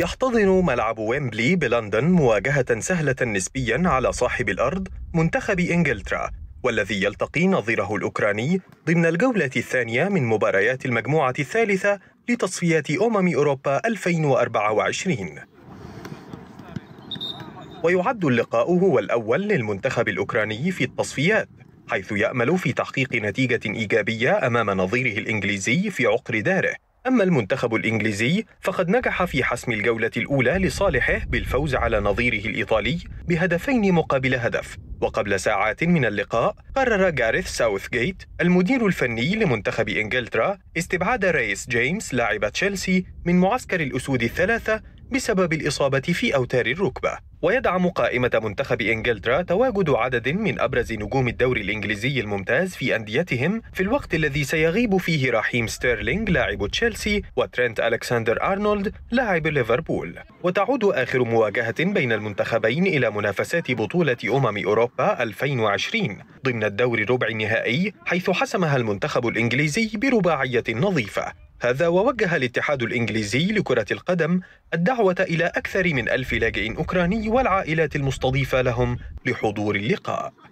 يحتضن ملعب ويمبلي بلندن مواجهة سهلة نسبيا على صاحب الأرض منتخب إنجلترا، والذي يلتقي نظيره الأوكراني ضمن الجولة الثانية من مباريات المجموعة الثالثة لتصفيات أوروبا 2024. ويعد اللقاء هو الأول للمنتخب الأوكراني في التصفيات، حيث يأمل في تحقيق نتيجة إيجابية أمام نظيره الإنجليزي في عقر داره. أما المنتخب الإنجليزي فقد نجح في حسم الجولة الأولى لصالحه بالفوز على نظيره الإيطالي بهدفين مقابل هدف. وقبل ساعات من اللقاء قرر جاريث ساوثغيت المدير الفني لمنتخب إنجلترا استبعاد رايس جيمس لاعب تشيلسي من معسكر الأسود الثلاثة بسبب الإصابة في أوتار الركبة. ويدعم قائمة منتخب إنجلترا تواجد عدد من أبرز نجوم الدوري الإنجليزي الممتاز في أنديتهم في الوقت الذي سيغيب فيه رحيم ستيرلينج لاعب تشيلسي وترينت ألكساندر أرنولد لاعب ليفربول. وتعود آخر مواجهة بين المنتخبين إلى منافسات بطولة أوروبا 2020 ضمن الدور الربع النهائي، حيث حسمها المنتخب الإنجليزي برباعية نظيفة. هذا ووجه الاتحاد الإنجليزي لكرة القدم الدعوة إلى أكثر من 1000 لاجئ أوكراني والعائلات المستضيفة لهم لحضور اللقاء.